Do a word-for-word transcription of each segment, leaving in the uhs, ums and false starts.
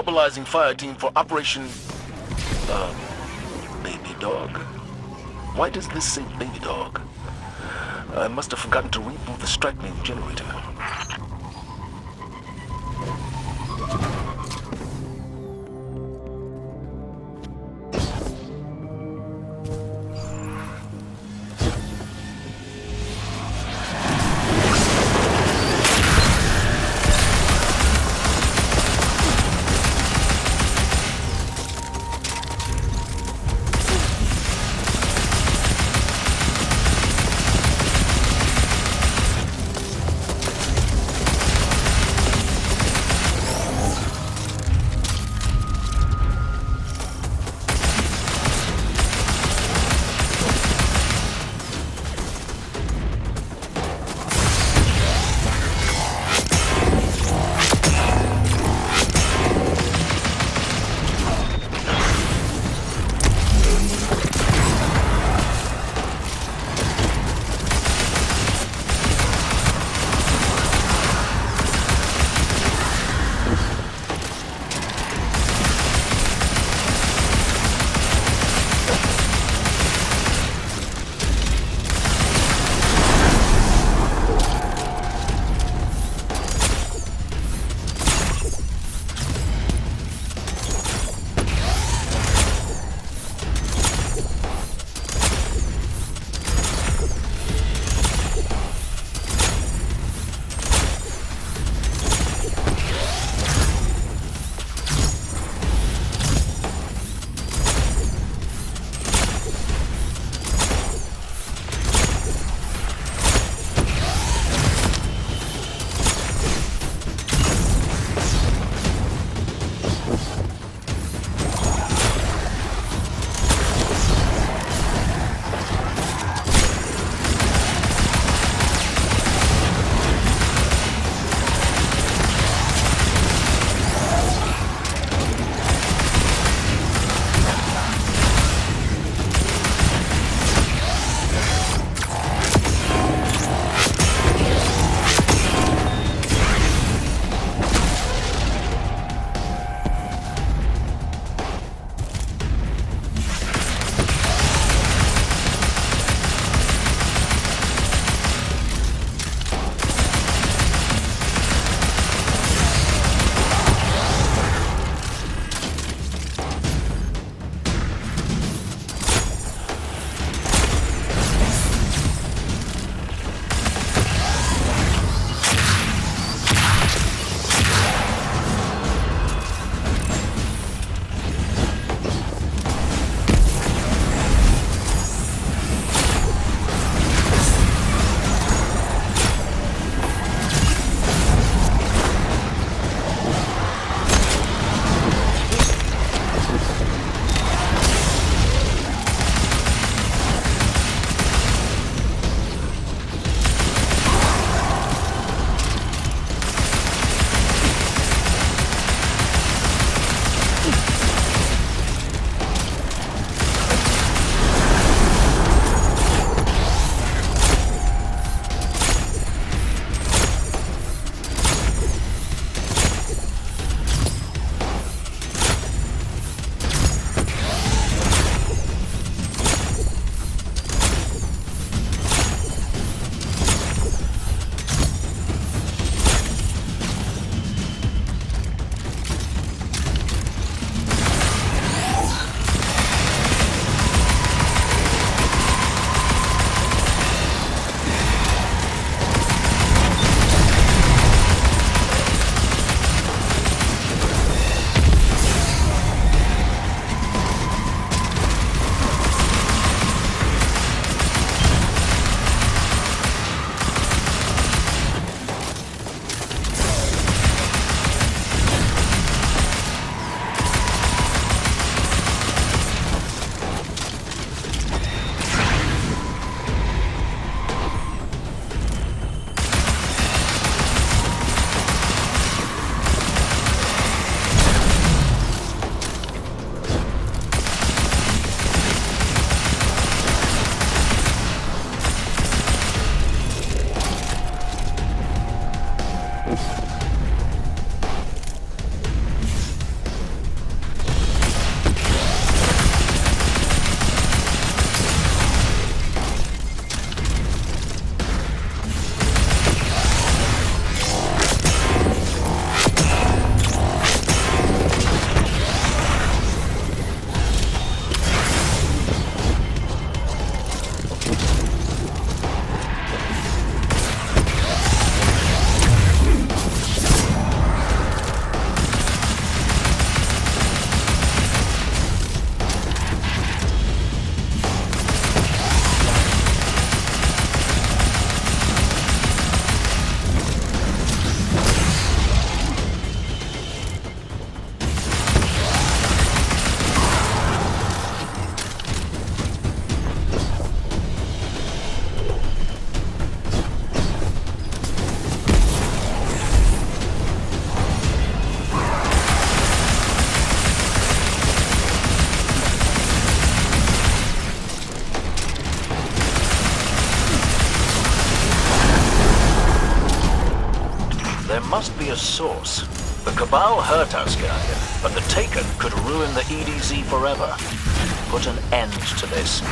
Mobilizing fire team for Operation... Uh, baby dog. Why does this say baby dog? I must have forgotten to reboot the strike name generator. must be a source. The Cabal hurt us, Guardian, but the Taken could ruin the E D Z forever. Put an end to this.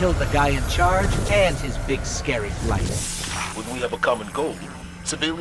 killed the guy in charge and his big scary flight. When we have a common goal, civilians